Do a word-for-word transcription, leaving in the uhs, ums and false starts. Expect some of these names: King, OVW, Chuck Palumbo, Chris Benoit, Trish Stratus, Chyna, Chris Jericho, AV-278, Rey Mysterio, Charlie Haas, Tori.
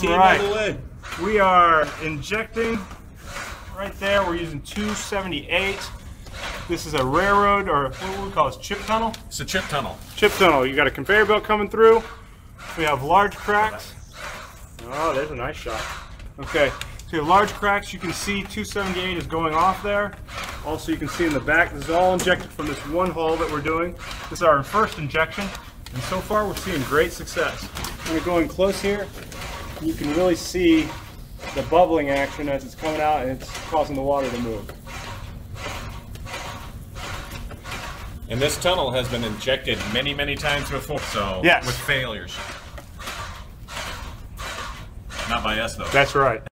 team all the way. We are injecting right there. We're using two seventy-eight. This is a railroad, or what do we call this? Chip tunnel? It's a chip tunnel. Chip tunnel. You got a conveyor belt coming through. We have large cracks. Oh, there's a nice shot. Okay. So you have large cracks. You can see two seventy-eight is going off there. Also, you can see in the back, this is all injected from this one hole that we're doing. This is our first injection, and so far we're seeing great success. When we're going close here, you can really see the bubbling action as it's coming out, and it's causing the water to move. And this tunnel has been injected many, many times before, so yes. With failures. Not by us, though. That's right.